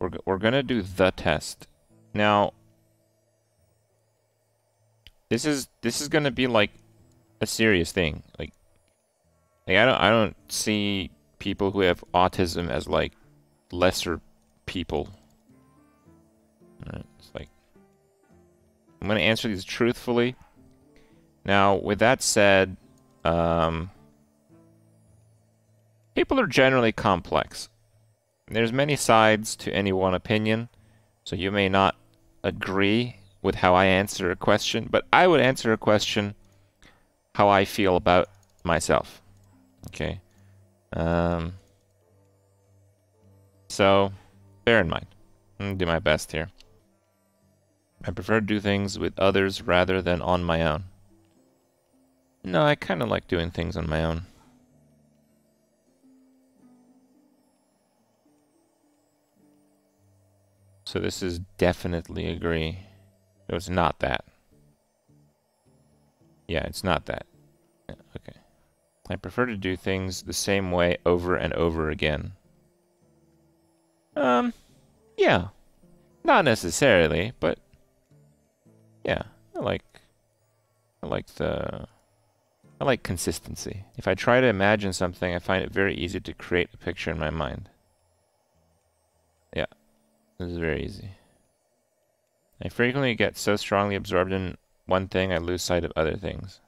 We're gonna do the test. Now, this is gonna be like a serious thing. Like I don't see people who have autism as like lesser people. It's like I'm gonna answer these truthfully. Now, with that said, people are generally complex. There's many sides to any one opinion, so you may not agree with how I answer a question, but I would answer a question how I feel about myself. Okay? So, bear in mind. I'm gonna do my best here. I prefer to do things with others rather than on my own. No, I kind of like doing things on my own. So this is definitely agree. No, it's not that. Yeah, it's not that. Yeah, okay. I prefer to do things the same way over and over again. Yeah. Not necessarily, but yeah, I like consistency. If I try to imagine something, I find it very easy to create a picture in my mind. Yeah, this is very easy. I frequently get so strongly absorbed in one thing, I lose sight of other things.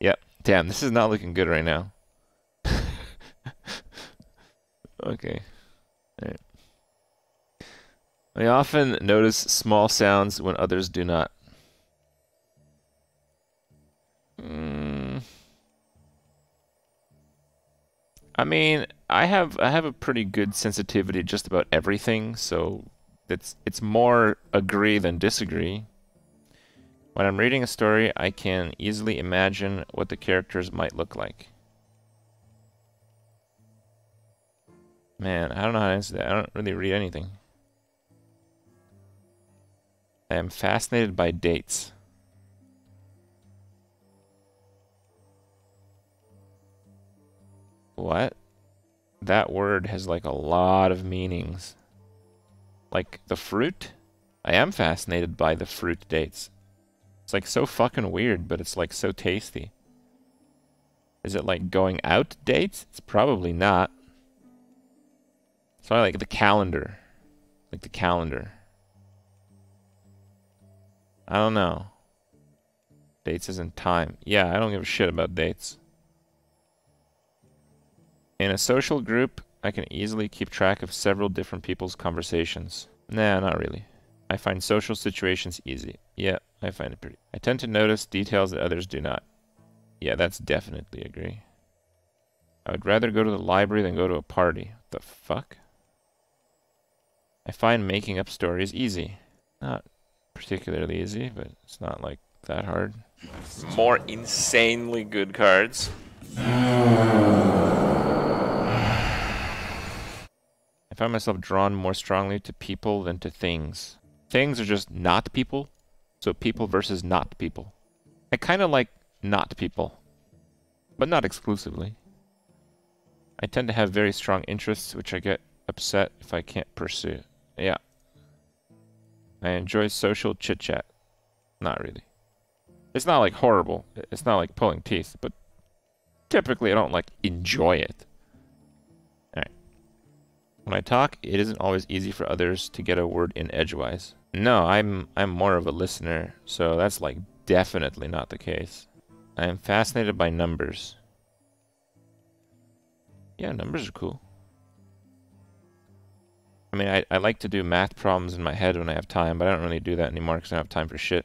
Yep. Damn, this is not looking good right now. Okay. All right. I often notice small sounds when others do not. I mean, I have a pretty good sensitivity just about everything, so it's more agree than disagree. When I'm reading a story, I can easily imagine what the characters might look like. Man, I don't know how to answer that. I don't really read anything. I am fascinated by dates. What? That word has like a lot of meanings. Like the fruit? I am fascinated by the fruit dates. It's like so fucking weird, but it's like so tasty. Is it like going out dates? It's probably not. It's probably like the calendar. Like the calendar. I don't know. Dates isn't time. Yeah, I don't give a shit about dates. In a social group, I can easily keep track of several different people's conversations. Nah, not really. I find social situations easy. Yeah, I find it pretty. I tend to notice details that others do not. Yeah, that's definitely agree. I would rather go to the library than go to a party. What the fuck? I find making up stories easy. Not particularly easy, but it's not like that hard. More insanely good cards. I found myself drawn more strongly to people than to things. Things are just not people, so people versus not people. I kind of like not people, but not exclusively. I tend to have very strong interests, which I get upset if I can't pursue. Yeah. I enjoy social chit-chat. Not really. It's not like horrible. It's not like pulling teeth, but typically I don't like enjoy it. When I talk, it isn't always easy for others to get a word in edgewise. No, I'm more of a listener, so that's like definitely not the case. I am fascinated by numbers. Yeah, numbers are cool. I mean, I like to do math problems in my head when I have time, but I don't really do that anymore because I don't have time for shit.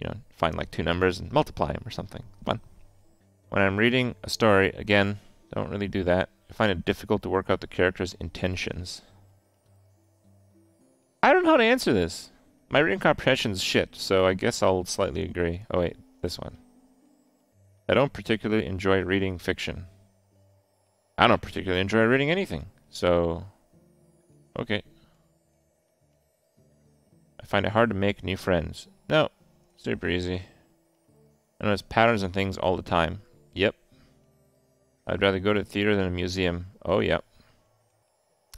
You know, find like two numbers and multiply them or something. Fun. When I'm reading a story, again, I don't really do that. I find it difficult to work out the character's intentions. I don't know how to answer this. My reading comprehension's shit, so I guess I'll slightly agree. Oh wait, this one. I don't particularly enjoy reading fiction. I don't particularly enjoy reading anything, so... Okay. I find it hard to make new friends. No, super easy. I notice patterns and things all the time. Yep. I'd rather go to a theater than a museum. Oh, yeah.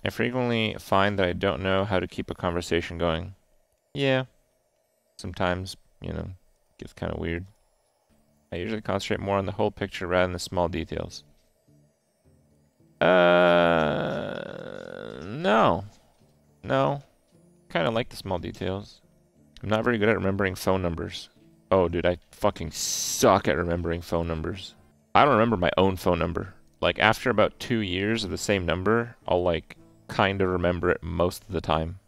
I frequently find that I don't know how to keep a conversation going. Yeah. Sometimes, you know, it gets kind of weird. I usually concentrate more on the whole picture rather than the small details. No. No. Kind of like the small details. I'm not very good at remembering phone numbers. Oh, dude, I fucking suck at remembering phone numbers. I don't remember my own phone number. Like, after about 2 years of the same number, I'll, like, kind of remember it most of the time.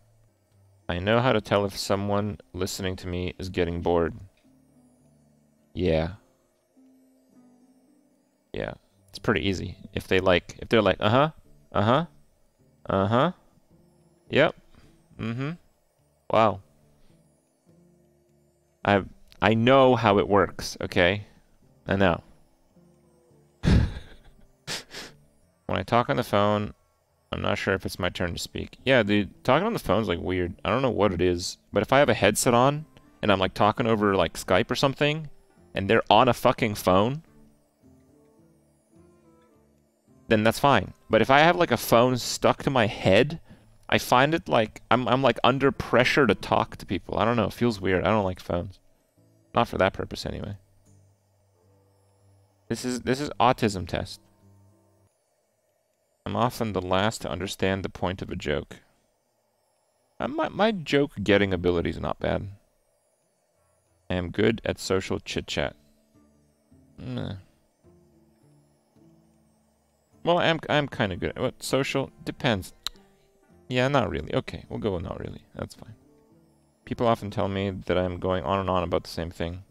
I know how to tell if someone listening to me is getting bored. Yeah. Yeah. It's pretty easy. If they like, if they're like, uh-huh, uh-huh, uh-huh, yep, mm-hmm, wow. I know how it works, okay? I know. When I talk on the phone, I'm not sure if it's my turn to speak. Yeah, dude, talking on the phone is like weird. I don't know what it is, but if I have a headset on and I'm like talking over like Skype or something, and they're on a fucking phone, then that's fine. But if I have like a phone stuck to my head, I find it like I'm like under pressure to talk to people. I don't know. It feels weird. I don't like phones. Not for that purpose anyway. This is autism test. I'm often the last to understand the point of a joke. My joke getting ability is not bad. I am good at social chit chat. Nah. Well, I'm kind of good at what social depends. Yeah, not really. Okay, we'll go with not really. That's fine. People often tell me that I'm going on and on about the same thing.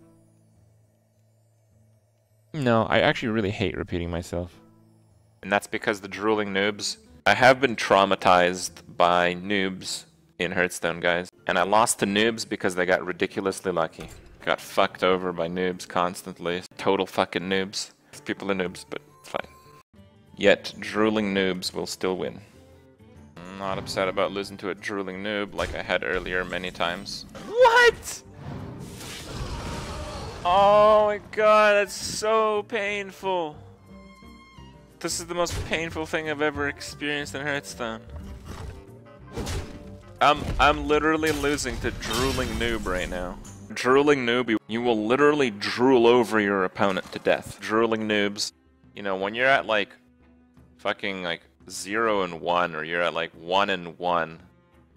No, I actually really hate repeating myself. And that's because the drooling noobs. I have been traumatized by noobs in Hearthstone, guys. And I lost to noobs because they got ridiculously lucky. Got fucked over by noobs constantly. Total fucking noobs. People are noobs, but fine. Yet, drooling noobs will still win. I'm not upset about losing to a drooling noob like I had earlier many times. What?! Oh my god, that's so painful. This is the most painful thing I've ever experienced in Hearthstone. I'm literally losing to drooling noob right now. Drooling noob, you will literally drool over your opponent to death. Drooling noobs, you know, when you're at like, fucking like, 0 and 1, or you're at like 1 and 1,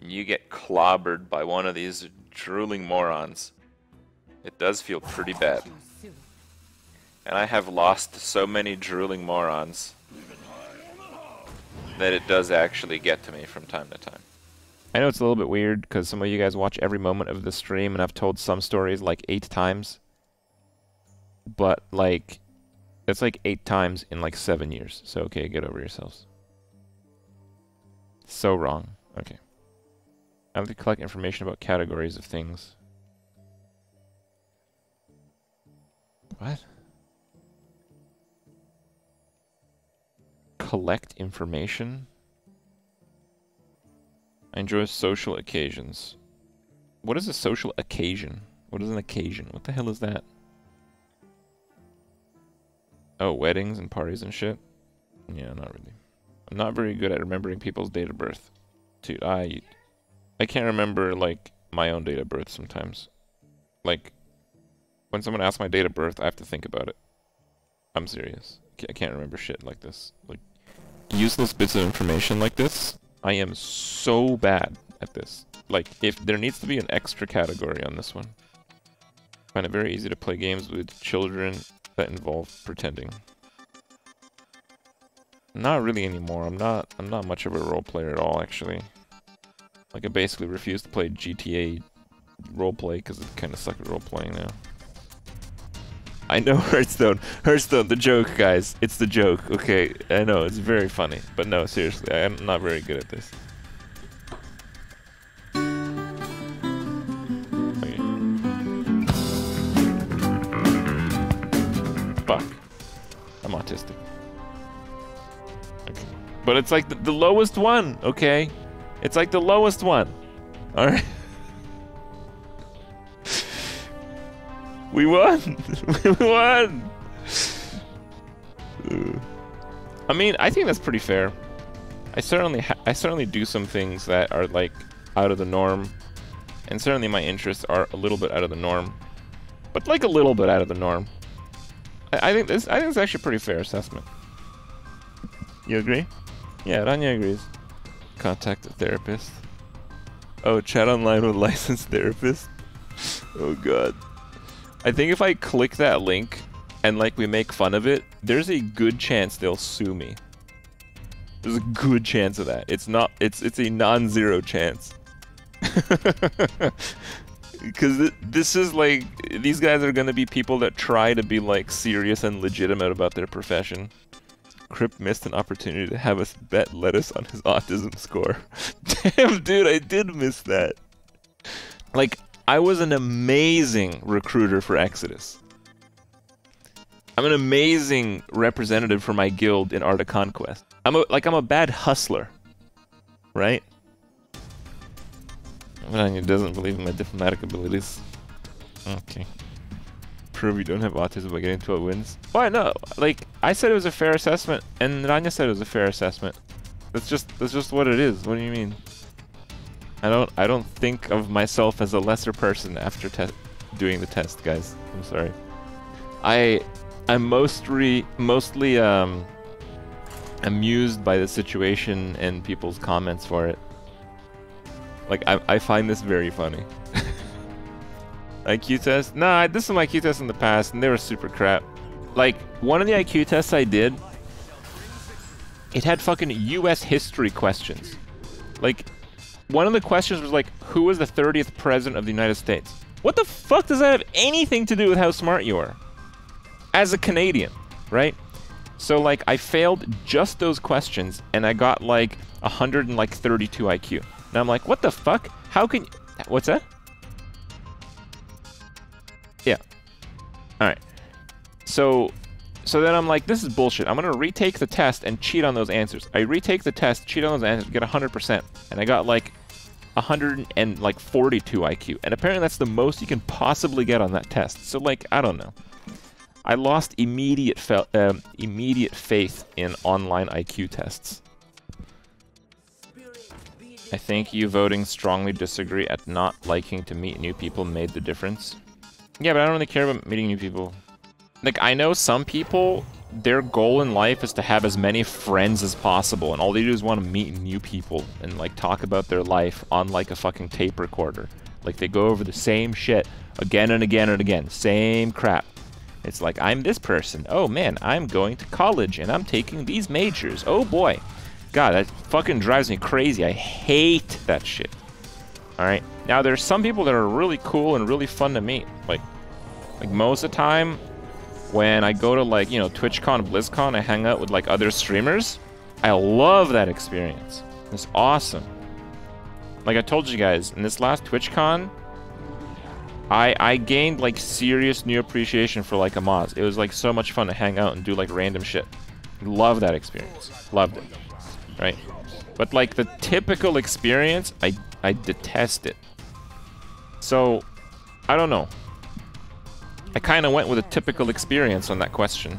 and you get clobbered by one of these drooling morons, it does feel pretty bad. And I have lost so many drooling morons that it does actually get to me from time to time. I know it's a little bit weird because some of you guys watch every moment of the stream, and I've told some stories like 8 times, but like, it's like 8 times in like 7 years, so okay, get over yourselves. So wrong. Okay. I have to collect information about categories of things. What? Collect information? I enjoy social occasions. What is a social occasion? What is an occasion? What the hell is that? Oh, weddings and parties and shit? Yeah, not really. I'm not very good at remembering people's date of birth. Dude, I can't remember, like, my own date of birth sometimes. Like, when someone asks my date of birth, I have to think about it. I'm serious. I can't remember shit like this. Like, useless bits of information like this? I am so bad at this. Like, if there needs to be an extra category on this one. I find it very easy to play games with children that involve pretending. Not really anymore. I'm not much of a role player at all, actually. Like, I basically refuse to play GTA roleplay because it kind of sucks at roleplaying now. I know Hearthstone. Hearthstone, the joke, guys. It's the joke, okay? I know, it's very funny. But no, seriously, I'm not very good at this. Okay. Fuck. I'm autistic. But it's like the lowest one, okay? It's like the lowest one. All right. We won. We won. I mean, I think that's pretty fair. I certainly do some things that are like out of the norm, and certainly my interests are a little bit out of the norm, but like a little bit out of the norm. I think it's actually a pretty fair assessment. You agree? Yeah, Rania agrees. Contact a therapist. Oh, chat online with licensed therapist. Oh god. I think if I click that link and like we make fun of it, there's a good chance they'll sue me. There's a good chance of that. It's a non-zero chance. Because this is like, these guys are going to be people that try to be like serious and legitimate about their profession. Crip missed an opportunity to have us bet lettuce on his autism score. Damn, dude, I did miss that. Like, I was an amazing recruiter for Exodus. I'm an amazing representative for my guild in Art of Conquest. I'm a bad hustler, right? Rania doesn't believe in my diplomatic abilities. Okay. Prove you don't have autism by getting 12 wins. Why not? Like, I said it was a fair assessment, and Rania said it was a fair assessment. That's just what it is. What do you mean? I don't think of myself as a lesser person after doing the test, guys. I'm sorry. I'm mostly amused by the situation and people's comments for it. Like, I find this very funny. IQ test? Nah, this is my IQ test in the past, and they were super crap. Like, one of the IQ tests I did, it had fucking US history questions. Like, one of the questions was like, who was the 30th president of the United States? What the fuck does that have anything to do with how smart you are? As a Canadian, right? So, like, I failed just those questions, and I got, like, 132 IQ. And I'm like, what the fuck? How can you... What's that? Yeah. Alright. So then I'm like, this is bullshit. I'm going to retake the test and cheat on those answers. I retake the test, cheat on those answers, get 100%. And I got, like, 142 IQ. And apparently that's the most you can possibly get on that test. So, like, I don't know. I lost immediate faith in online IQ tests. I think you voting strongly disagree at not liking to meet new people made the difference. Yeah, but I don't really care about meeting new people. Like, I know some people, their goal in life is to have as many friends as possible, and all they do is want to meet new people and, like, talk about their life on, like, a fucking tape recorder. Like, they go over the same shit again and again and again. Same crap. It's like, I'm this person. Oh, man, I'm going to college, and I'm taking these majors. Oh, boy. God, that fucking drives me crazy. I hate that shit. All right? Now, there's some people that are really cool and really fun to meet. Like most of the time, when I go to, like, you know, TwitchCon, BlizzCon, I hang out with, like, other streamers. I love that experience. It's awesome. Like I told you guys, in this last TwitchCon... I gained, like, serious new appreciation for, like, Amaz. It was, like, so much fun to hang out and do, like, random shit. Love that experience. Loved it. Right? But, like, the typical experience, I detest it. So, I don't know. I kind of went with a typical experience on that question.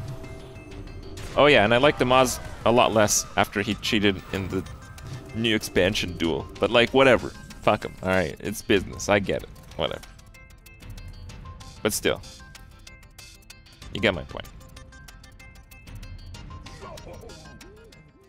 Oh, yeah, and I liked Amaz a lot less after he cheated in the new expansion duel. But, like, whatever. Fuck him. Alright, it's business. I get it. Whatever. But still, you get my point.